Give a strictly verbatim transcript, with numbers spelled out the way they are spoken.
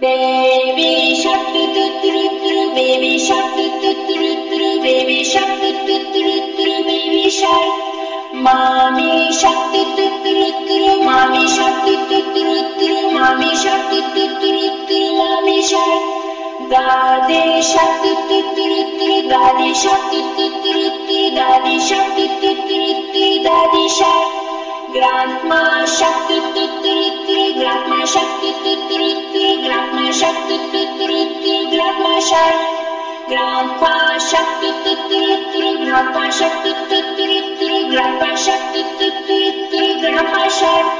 Baby shark do do do do, baby shark do do do do, baby shark do do do do, baby shark. Mommy shark do do do do, mommy shark do do do do, mommy shark do do do do, mommy shark. Daddy shark do do do do, daddy shark do do do do, daddy shark do do do do, daddy shark. Grandma shark do do do do, grandma shark do do do do, grandma shark do do do do, grandma shark. Grandpa shark do do do do, grandpa shark do do do do, grandpa shark do do do do, grandpa shark.